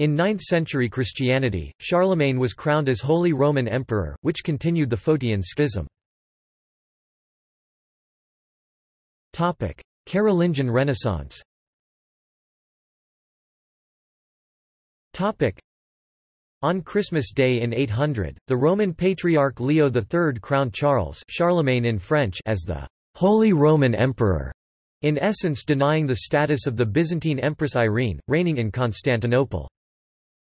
In 9th century Christianity, Charlemagne was crowned as Holy Roman Emperor, which continued the Photian Schism. Carolingian Renaissance. On Christmas Day in 800, the Roman Patriarch Leo III crowned Charles, Charlemagne in French, as the Holy Roman Emperor, in essence denying the status of the Byzantine Empress Irene, reigning in Constantinople.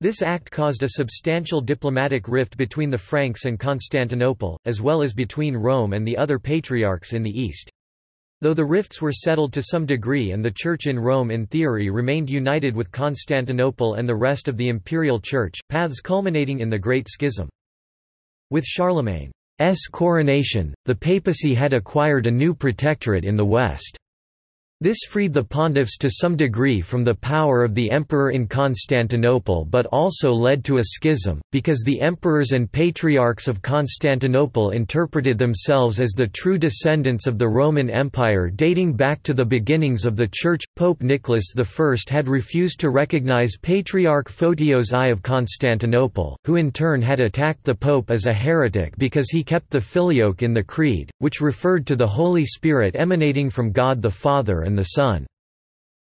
This act caused a substantial diplomatic rift between the Franks and Constantinople, as well as between Rome and the other patriarchs in the East. Though the rifts were settled to some degree and the Church in Rome in theory remained united with Constantinople and the rest of the Imperial Church, paths culminating in the Great Schism. With Charlemagne's coronation, the papacy had acquired a new protectorate in the West. This freed the pontiffs to some degree from the power of the emperor in Constantinople, but also led to a schism, because the emperors and patriarchs of Constantinople interpreted themselves as the true descendants of the Roman Empire dating back to the beginnings of the Church. Pope Nicholas I had refused to recognize Patriarch Photios I of Constantinople, who in turn had attacked the Pope as a heretic because he kept the filioque in the Creed, which referred to the Holy Spirit emanating from God the Father and the Son.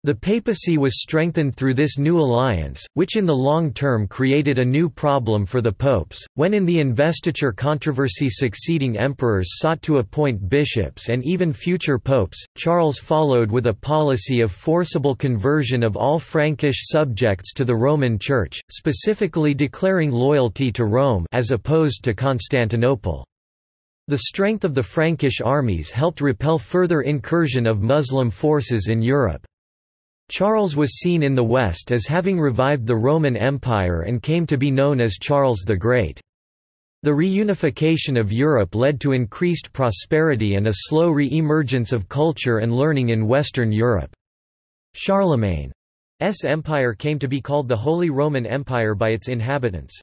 The papacy was strengthened through this new alliance, which in the long term created a new problem for the popes, when in the investiture controversy succeeding emperors sought to appoint bishops and even future popes. Charles followed with a policy of forcible conversion of all Frankish subjects to the Roman Church, specifically declaring loyalty to Rome as opposed to Constantinople. The strength of the Frankish armies helped repel further incursion of Muslim forces in Europe. Charles was seen in the West as having revived the Roman Empire and came to be known as Charles the Great. The reunification of Europe led to increased prosperity and a slow re-emergence of culture and learning in Western Europe. Charlemagne's empire came to be called the Holy Roman Empire by its inhabitants.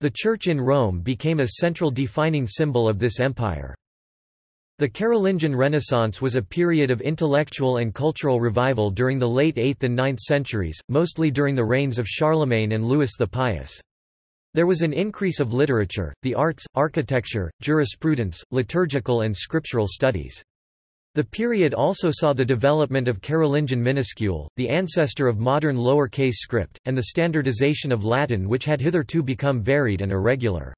The Church in Rome became a central defining symbol of this empire. The Carolingian Renaissance was a period of intellectual and cultural revival during the late 8th and 9th centuries, mostly during the reigns of Charlemagne and Louis the Pious. There was an increase of literature, the arts, architecture, jurisprudence, liturgical and scriptural studies. The period also saw the development of Carolingian minuscule, the ancestor of modern lowercase script, and the standardization of Latin, which had hitherto become varied and irregular.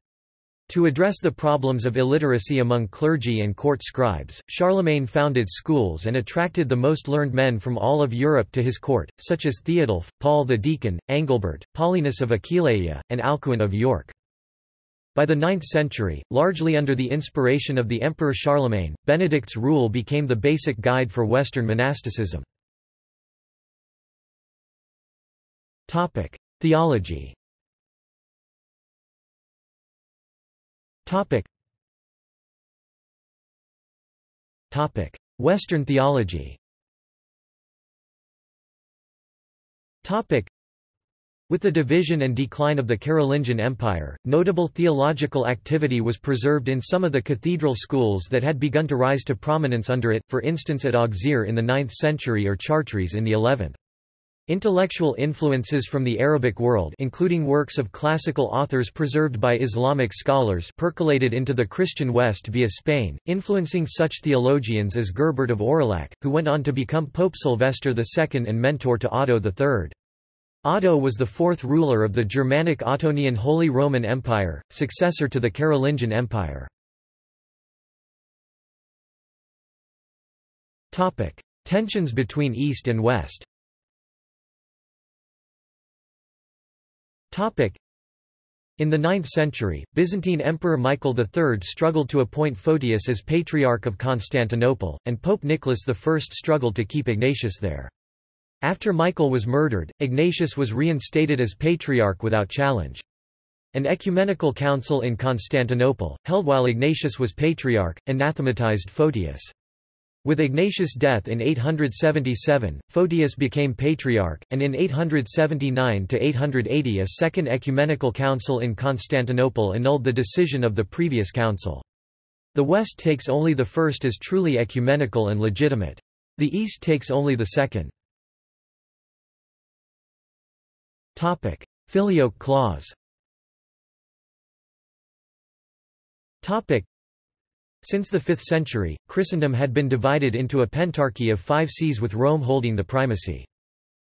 To address the problems of illiteracy among clergy and court scribes, Charlemagne founded schools and attracted the most learned men from all of Europe to his court, such as Theodulf, Paul the Deacon, Angilbert, Paulinus of Aquileia, and Alcuin of York. By the 9th century, largely under the inspiration of the Emperor Charlemagne, Benedict's rule became the basic guide for Western monasticism. Theology. Western theology. With the division and decline of the Carolingian Empire, notable theological activity was preserved in some of the cathedral schools that had begun to rise to prominence under it, for instance at Auxerre in the 9th century or Chartres in the 11th. Intellectual influences from the Arabic world, including works of classical authors preserved by Islamic scholars, percolated into the Christian West via Spain, influencing such theologians as Gerbert of Aurillac, who went on to become Pope Sylvester II and mentor to Otto III. Otto was the fourth ruler of the Germanic Ottonian Holy Roman Empire, successor to the Carolingian Empire. Tensions between East and West. In the 9th century, Byzantine Emperor Michael III struggled to appoint Photius as Patriarch of Constantinople, and Pope Nicholas I struggled to keep Ignatius there. After Michael was murdered, Ignatius was reinstated as Patriarch without challenge. An ecumenical council in Constantinople, held while Ignatius was Patriarch, anathematized Photius. With Ignatius' death in 877, Photius became Patriarch, and in 879–880 a second ecumenical council in Constantinople annulled the decision of the previous council. The West takes only the first as truly ecumenical and legitimate. The East takes only the second. Filioque clause. Since the 5th century, Christendom had been divided into a pentarchy of 5 sees, with Rome holding the primacy.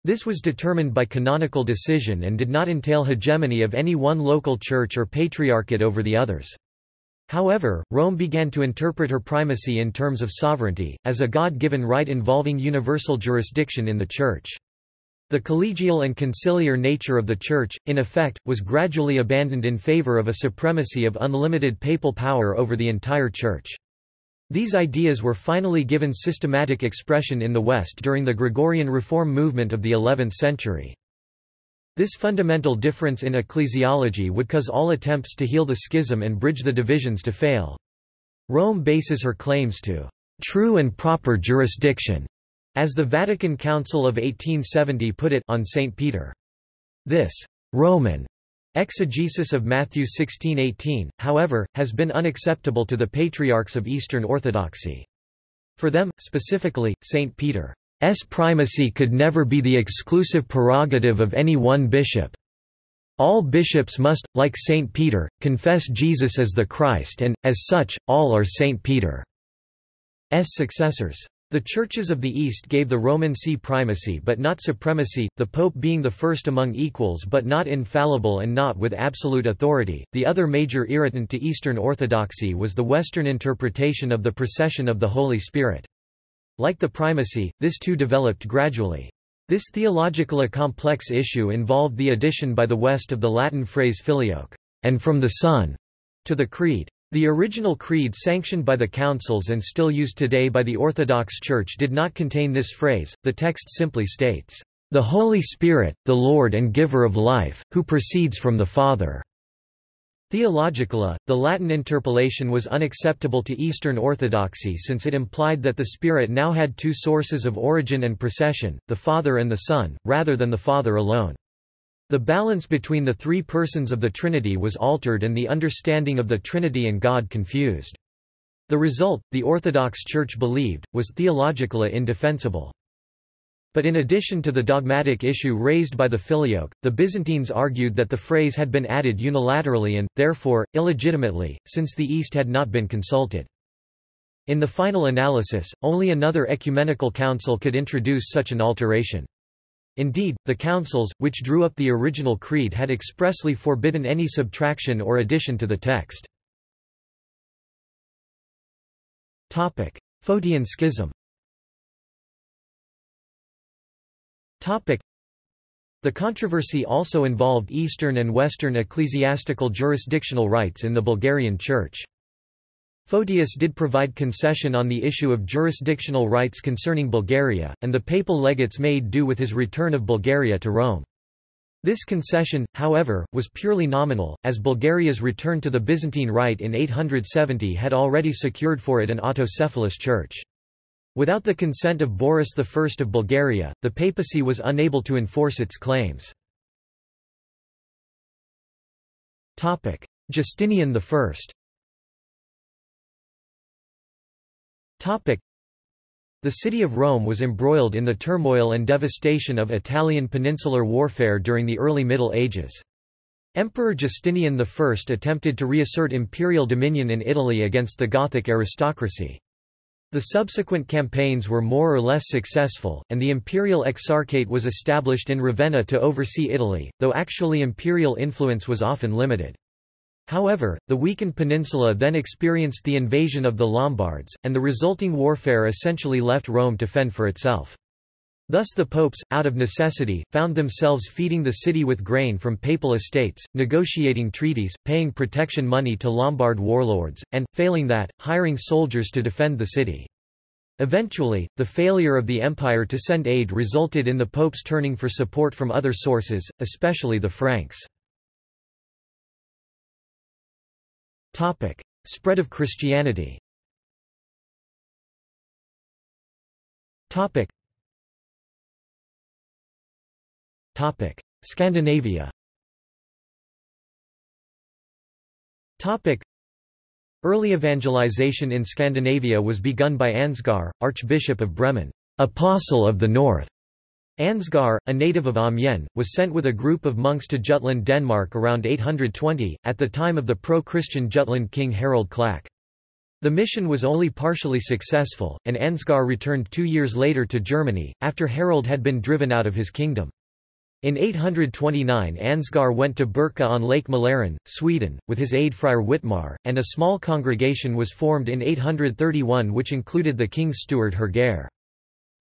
This was determined by canonical decision and did not entail hegemony of any one local church or patriarchate over the others. However, Rome began to interpret her primacy in terms of sovereignty, as a God-given right involving universal jurisdiction in the Church. The collegial and conciliar nature of the Church, in effect, was gradually abandoned in favor of a supremacy of unlimited papal power over the entire Church. These ideas were finally given systematic expression in the West during the Gregorian reform movement of the 11th century. This fundamental difference in ecclesiology would cause all attempts to heal the schism and bridge the divisions to fail. Rome bases her claims to true and proper jurisdiction, as the Vatican Council of 1870 put it, on St. Peter. This Roman exegesis of Matthew 16:18, however, has been unacceptable to the patriarchs of Eastern Orthodoxy. For them, specifically, St. Peter's primacy could never be the exclusive prerogative of any one bishop. All bishops must, like St. Peter, confess Jesus as the Christ and, as such, all are St. Peter's successors. The churches of the East gave the Roman See primacy but not supremacy, the Pope being the first among equals but not infallible and not with absolute authority. The other major irritant to Eastern Orthodoxy was the Western interpretation of the procession of the Holy Spirit. Like the primacy, this too developed gradually. This theologically complex issue involved the addition by the West of the Latin phrase filioque, and from the Son, to the Creed. The original creed sanctioned by the councils and still used today by the Orthodox Church did not contain this phrase. The text simply states, "The Holy Spirit, the Lord and giver of life, who proceeds from the Father." Theologically, the Latin interpolation was unacceptable to Eastern Orthodoxy since it implied that the Spirit now had two sources of origin and procession, the Father and the Son, rather than the Father alone. The balance between the three persons of the Trinity was altered and the understanding of the Trinity and God confused. The result, the Orthodox Church believed, was theologically indefensible. But in addition to the dogmatic issue raised by the filioque, the Byzantines argued that the phrase had been added unilaterally and, therefore, illegitimately, since the East had not been consulted. In the final analysis, only another ecumenical council could introduce such an alteration. Indeed, the councils, which drew up the original creed, had expressly forbidden any subtraction or addition to the text. Photian Schism. The controversy also involved Eastern and Western ecclesiastical jurisdictional rights in the Bulgarian Church. Photius did provide concession on the issue of jurisdictional rights concerning Bulgaria, and the papal legates made do with his return of Bulgaria to Rome. This concession, however, was purely nominal, as Bulgaria's return to the Byzantine Rite in 870 had already secured for it an autocephalous church. Without the consent of Boris I of Bulgaria, the papacy was unable to enforce its claims. Justinian I. The city of Rome was embroiled in the turmoil and devastation of Italian peninsular warfare during the early Middle Ages. Emperor Justinian I attempted to reassert imperial dominion in Italy against the Gothic aristocracy. The subsequent campaigns were more or less successful, and the imperial exarchate was established in Ravenna to oversee Italy, though actually imperial influence was often limited. However, the weakened peninsula then experienced the invasion of the Lombards, and the resulting warfare essentially left Rome to fend for itself. Thus the popes, out of necessity, found themselves feeding the city with grain from papal estates, negotiating treaties, paying protection money to Lombard warlords, and, failing that, hiring soldiers to defend the city. Eventually, the failure of the empire to send aid resulted in the popes turning for support from other sources, especially the Franks. Spread of Christianity. Scandinavia. Early evangelization in Scandinavia was begun by Ansgar, Archbishop of Bremen, "Apostle of the North," Ansgar, a native of Amiens, was sent with a group of monks to Jutland, Denmark around 820, at the time of the pro-Christian Jutland king Harald Klak. The mission was only partially successful, and Ansgar returned 2 years later to Germany, after Harald had been driven out of his kingdom. In 829 Ansgar went to Birka on Lake Mälaren, Sweden, with his aide Friar Whitmar, and a small congregation was formed in 831 which included the king's steward Hergère.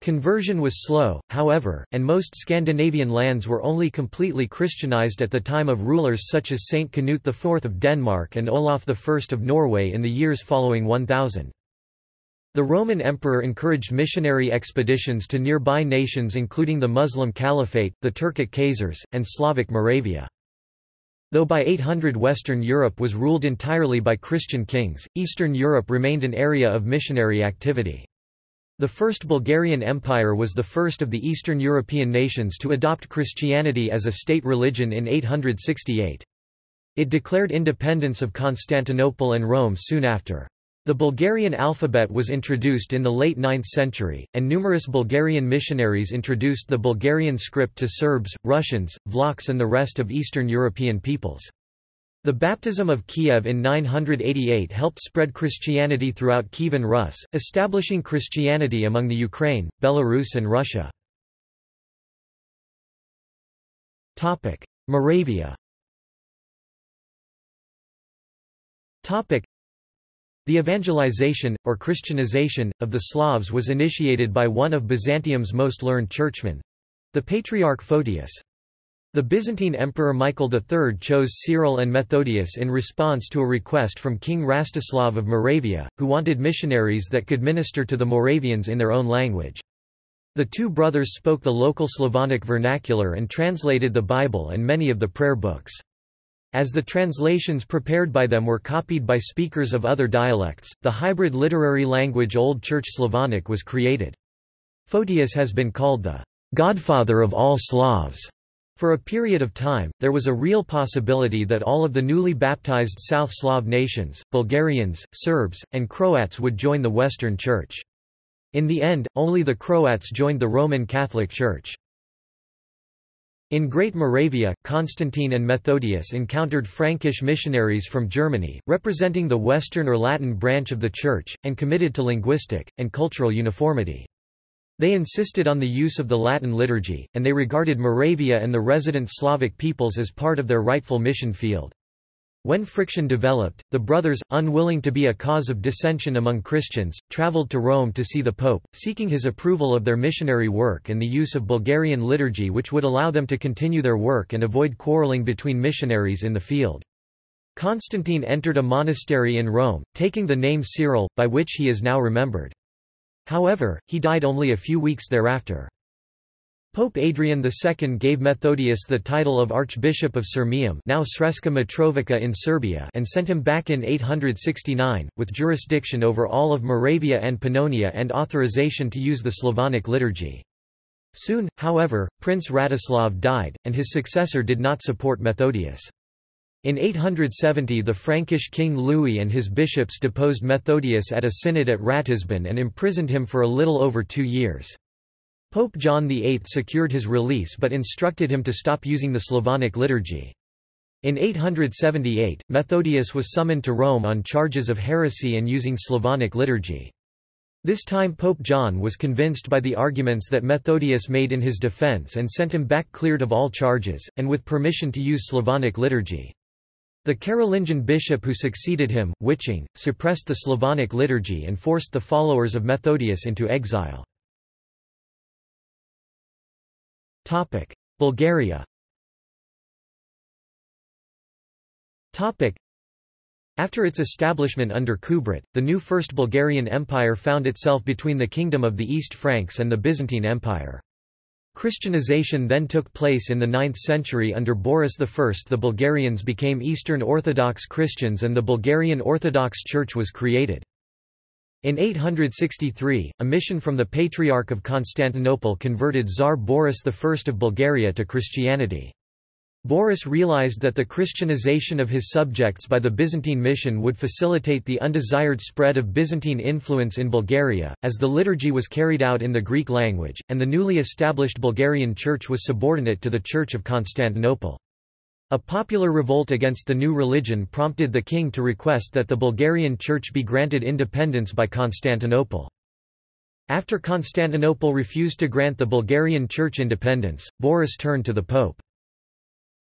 Conversion was slow, however, and most Scandinavian lands were only completely Christianized at the time of rulers such as Saint Canute IV of Denmark and Olaf I of Norway in the years following 1000. The Roman emperor encouraged missionary expeditions to nearby nations including the Muslim Caliphate, the Turkic Khazars, and Slavic Moravia. Though by 800 Western Europe was ruled entirely by Christian kings, Eastern Europe remained an area of missionary activity. The First Bulgarian Empire was the first of the Eastern European nations to adopt Christianity as a state religion in 868. It declared independence of Constantinople and Rome soon after. The Bulgarian alphabet was introduced in the late 9th century, and numerous Bulgarian missionaries introduced the Bulgarian script to Serbs, Russians, Vlachs and the rest of Eastern European peoples. The baptism of Kiev in 988 helped spread Christianity throughout Kievan Rus, establishing Christianity among the Ukraine, Belarus and Russia. Moravia. The evangelization, or Christianization, of the Slavs was initiated by one of Byzantium's most learned churchmen—the Patriarch Photius. The Byzantine Emperor Michael III chose Cyril and Methodius in response to a request from King Rastislav of Moravia, who wanted missionaries that could minister to the Moravians in their own language. The two brothers spoke the local Slavonic vernacular and translated the Bible and many of the prayer books. As the translations prepared by them were copied by speakers of other dialects, the hybrid literary language Old Church Slavonic was created. Photius has been called the "godfather of all Slavs." For a period of time, there was a real possibility that all of the newly baptized South Slav nations, Bulgarians, Serbs, and Croats would join the Western Church. In the end, only the Croats joined the Roman Catholic Church. In Great Moravia, Constantine and Methodius encountered Frankish missionaries from Germany, representing the Western or Latin branch of the Church, and committed to linguistic and cultural uniformity. They insisted on the use of the Latin liturgy, and they regarded Moravia and the resident Slavic peoples as part of their rightful mission field. When friction developed, the brothers, unwilling to be a cause of dissension among Christians, traveled to Rome to see the Pope, seeking his approval of their missionary work and the use of Bulgarian liturgy which would allow them to continue their work and avoid quarreling between missionaries in the field. Constantine entered a monastery in Rome, taking the name Cyril, by which he is now remembered. However, he died only a few weeks thereafter. Pope Adrian II gave Methodius the title of Archbishop of Sirmium, now Srpska Mitrovica in Serbia, and sent him back in 869, with jurisdiction over all of Moravia and Pannonia and authorization to use the Slavonic liturgy. Soon, however, Prince Radoslav died, and his successor did not support Methodius. In 870 the Frankish king Louis and his bishops deposed Methodius at a synod at Ratisbon and imprisoned him for a little over 2 years. Pope John VIII secured his release but instructed him to stop using the Slavonic liturgy. In 878, Methodius was summoned to Rome on charges of heresy and using Slavonic liturgy. This time Pope John was convinced by the arguments that Methodius made in his defense and sent him back cleared of all charges, and with permission to use Slavonic liturgy. The Carolingian bishop who succeeded him, Wiching, suppressed the Slavonic liturgy and forced the followers of Methodius into exile. Bulgaria. After its establishment under Kubrat, the new First Bulgarian Empire found itself between the Kingdom of the East Franks and the Byzantine Empire. Christianization then took place in the 9th century under Boris I. The Bulgarians became Eastern Orthodox Christians and the Bulgarian Orthodox Church was created. In 863, a mission from the Patriarch of Constantinople converted Tsar Boris I of Bulgaria to Christianity. Boris realized that the Christianization of his subjects by the Byzantine mission would facilitate the undesired spread of Byzantine influence in Bulgaria, as the liturgy was carried out in the Greek language, and the newly established Bulgarian Church was subordinate to the Church of Constantinople. A popular revolt against the new religion prompted the king to request that the Bulgarian Church be granted independence by Constantinople. After Constantinople refused to grant the Bulgarian Church independence, Boris turned to the Pope.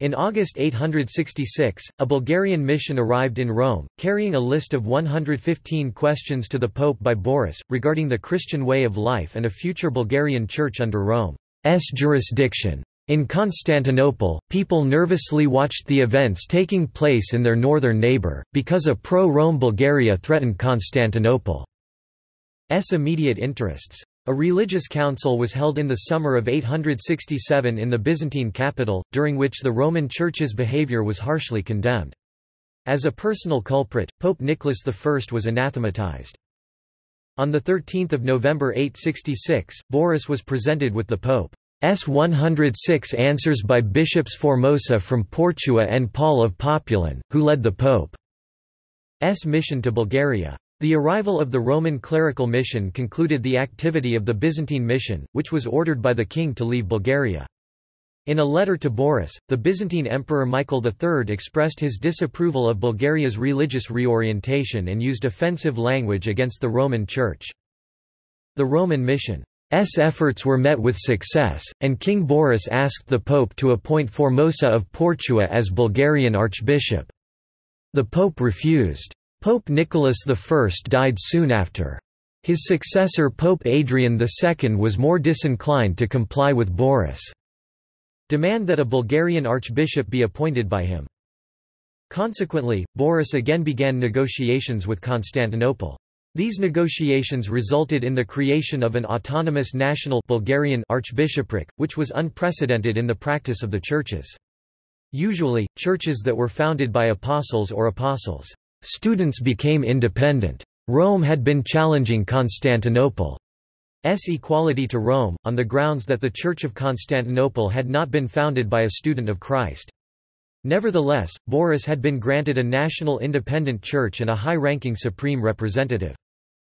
In August 866, a Bulgarian mission arrived in Rome, carrying a list of 115 questions to the Pope by Boris, regarding the Christian way of life and a future Bulgarian church under Rome's jurisdiction. In Constantinople, people nervously watched the events taking place in their northern neighbor, because a pro-Rome Bulgaria threatened Constantinople's immediate interests. A religious council was held in the summer of 867 in the Byzantine capital, during which the Roman Church's behavior was harshly condemned. As a personal culprit, Pope Nicholas I was anathematized. On 13 November 866, Boris was presented with the Pope's 106 answers by Bishops Formosa from Portua and Paul of Populin, who led the Pope's mission to Bulgaria. The arrival of the Roman clerical mission concluded the activity of the Byzantine mission, which was ordered by the king to leave Bulgaria. In a letter to Boris, the Byzantine Emperor Michael III expressed his disapproval of Bulgaria's religious reorientation and used offensive language against the Roman Church. The Roman mission's efforts were met with success, and King Boris asked the Pope to appoint Formosa of Portua as Bulgarian archbishop. The Pope refused. Pope Nicholas I died soon after. His successor Pope Adrian II was more disinclined to comply with Boris' demand that a Bulgarian archbishop be appointed by him. Consequently, Boris again began negotiations with Constantinople. These negotiations resulted in the creation of an autonomous national Bulgarian archbishopric, which was unprecedented in the practice of the churches. Usually, churches that were founded by apostles or apostles' students became independent. Rome had been challenging Constantinople's equality to Rome, on the grounds that the Church of Constantinople had not been founded by a student of Christ. Nevertheless, Boris had been granted a national independent church and a high-ranking supreme representative.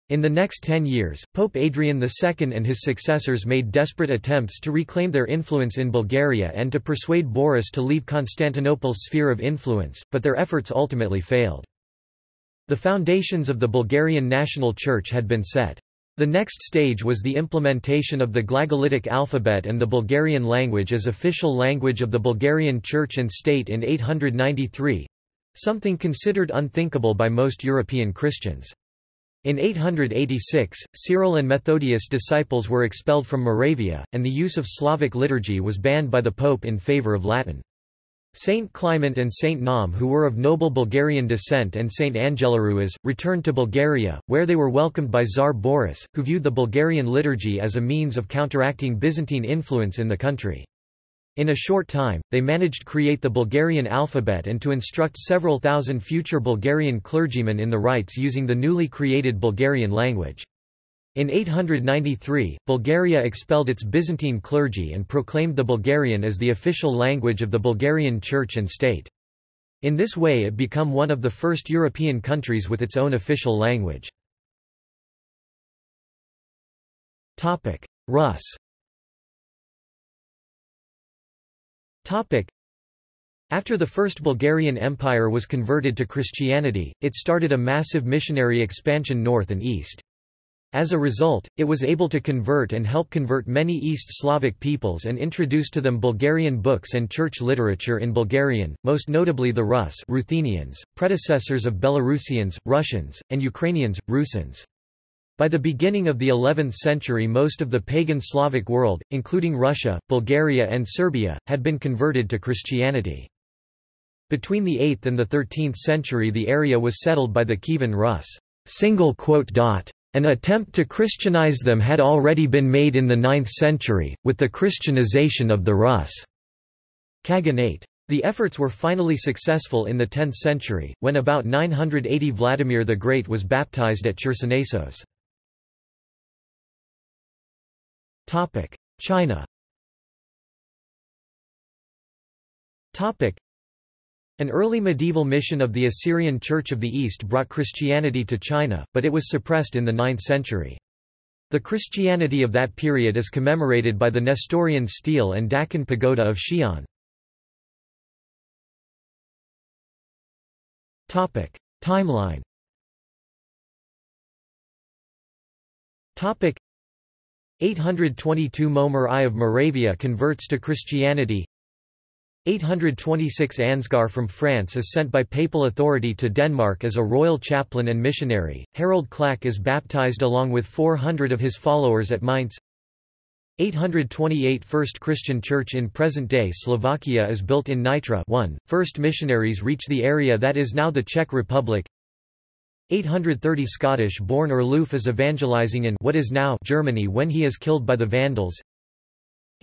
In the next 10 years, Pope Adrian II and his successors made desperate attempts to reclaim their influence in Bulgaria and to persuade Boris to leave Constantinople's sphere of influence, but their efforts ultimately failed. The foundations of the Bulgarian national church had been set. The next stage was the implementation of the Glagolitic alphabet and the Bulgarian language as official language of the Bulgarian church and state in 893, something considered unthinkable by most European Christians. In 886, Cyril and Methodius' disciples were expelled from Moravia, and the use of Slavic liturgy was banned by the Pope in favor of Latin. Saint Clement and Saint Naum, who were of noble Bulgarian descent, and Saint Angelarius, returned to Bulgaria, where they were welcomed by Tsar Boris, who viewed the Bulgarian liturgy as a means of counteracting Byzantine influence in the country. In a short time, they managed to create the Bulgarian alphabet and to instruct several thousand future Bulgarian clergymen in the rites using the newly created Bulgarian language. In 893, Bulgaria expelled its Byzantine clergy and proclaimed the Bulgarian as the official language of the Bulgarian church and state. In this way it became one of the first European countries with its own official language. Rus. After the First Bulgarian Empire was converted to Christianity, it started a massive missionary expansion north and east. As a result, it was able to convert and help convert many East Slavic peoples and introduce to them Bulgarian books and church literature in Bulgarian, most notably the Rus, Ruthenians, predecessors of Belarusians, Russians, and Ukrainians, Rusins. By the beginning of the 11th century, most of the pagan Slavic world, including Russia, Bulgaria, and Serbia, had been converted to Christianity. Between the 8th and the 13th century, the area was settled by the Kievan Rus. An attempt to Christianize them had already been made in the 9th century, with the Christianization of the Rus' Khaganate. The efforts were finally successful in the 10th century, when about 980 Vladimir the Great was baptized at Chersonesos. China. An early medieval mission of the Assyrian Church of the East brought Christianity to China, but it was suppressed in the 9th century. The Christianity of that period is commemorated by the Nestorian stele and Dakin pagoda of Xi'an. Timeline. Topic: 822 Momer I of Moravia converts to Christianity. 826 Ansgar from France is sent by papal authority to Denmark as a royal chaplain and missionary. Harold Clack is baptized along with 400 of his followers at Mainz. 828 First Christian Church in present-day Slovakia is built in Nitra. 1. First missionaries reach the area that is now the Czech Republic. 830 Scottish-born Erluf is evangelizing in what is now Germany when he is killed by the Vandals.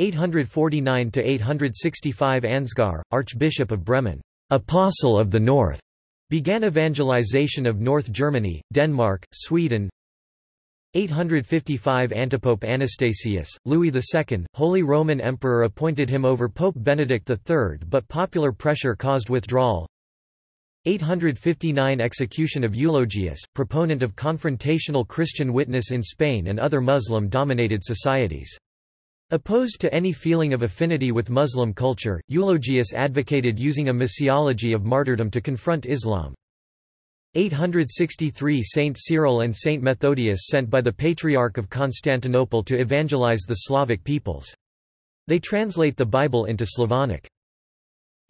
849 to 865 Ansgar, Archbishop of Bremen, Apostle of the North, began evangelization of North Germany, Denmark, Sweden. 855 Antipope Anastasius, Louis II, Holy Roman Emperor, appointed him over Pope Benedict III, but popular pressure caused withdrawal. 859 Execution of Eulogius, proponent of confrontational Christian witness in Spain and other Muslim-dominated societies. Opposed to any feeling of affinity with Muslim culture, Eulogius advocated using a missiology of martyrdom to confront Islam. 863 Saint Cyril and Saint Methodius sent by the Patriarch of Constantinople to evangelize the Slavic peoples. They translate the Bible into Slavonic.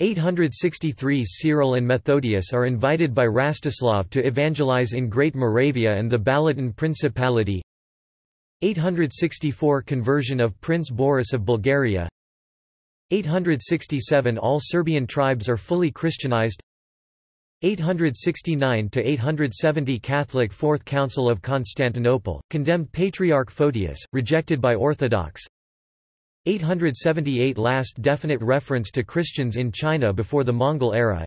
863 Cyril and Methodius are invited by Rastislav to evangelize in Great Moravia and the Balaton Principality. 864 Conversion of Prince Boris of Bulgaria. 867 All Serbian tribes are fully Christianized. 869–870 Catholic Fourth Council of Constantinople, condemned Patriarch Photius, rejected by Orthodox. 878 Last definite reference to Christians in China before the Mongol era.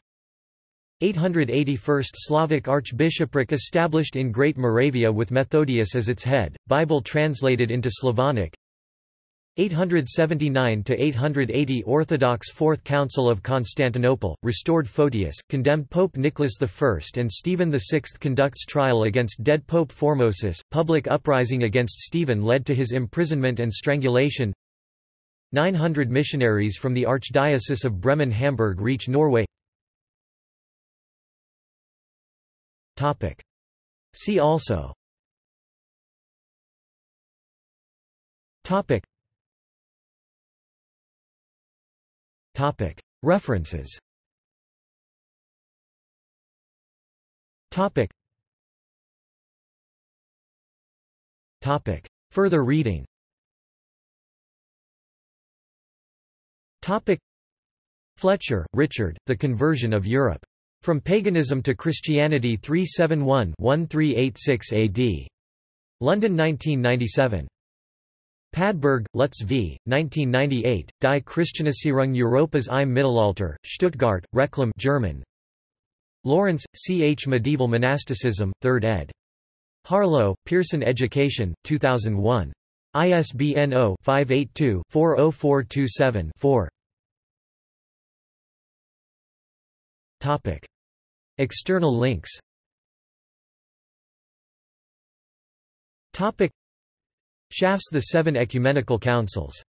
880 First Slavic archbishopric established in Great Moravia with Methodius as its head, Bible translated into Slavonic. 879–880 Orthodox Fourth Council of Constantinople, restored Photius, condemned Pope Nicholas I, and Stephen VI conducts trial against dead Pope Formosus. Public uprising against Stephen led to his imprisonment and strangulation. 900 missionaries from the Archdiocese of Bremen-Hamburg reach Norway. Topic. See also. Topic. Topic. References. Topic. Topic. Further reading. Topic. Fletcher, Richard, The Conversion of Europe. From Paganism to Christianity 371-1386 AD. London 1997. Padberg, Lutz v. 1998, Die Christianisierung Europas im Mittelalter, Stuttgart, Reclam German. Lawrence, C. H. Medieval Monasticism, 3rd ed. Harlow, Pearson Education, 2001. ISBN 0-582-40427-4. Topic. External links. Topic. Shafts the Seven Ecumenical Councils.